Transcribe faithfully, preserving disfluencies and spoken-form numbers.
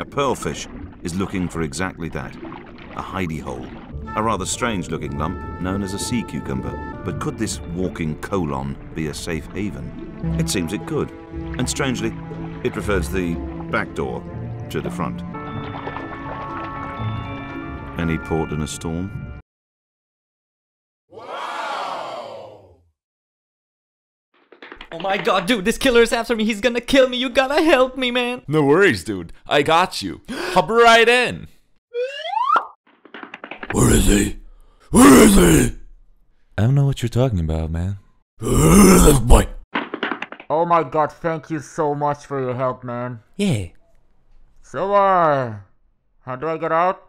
A pearlfish is looking for exactly that, a hidey hole, a rather strange-looking lump known as a sea cucumber. But could this walking colon be a safe haven? It seems it could, and strangely, it prefers the back door to the front. Any port in a storm? Oh my god, dude, this killer is after me. He's gonna kill me. You gotta help me, man. No worries, dude. I got you. Hop right in. Where is he? Where is he? I don't know what you're talking about, man. Boy. Oh my god, thank you so much for your help, man. Yeah. So, uh, how do I get out?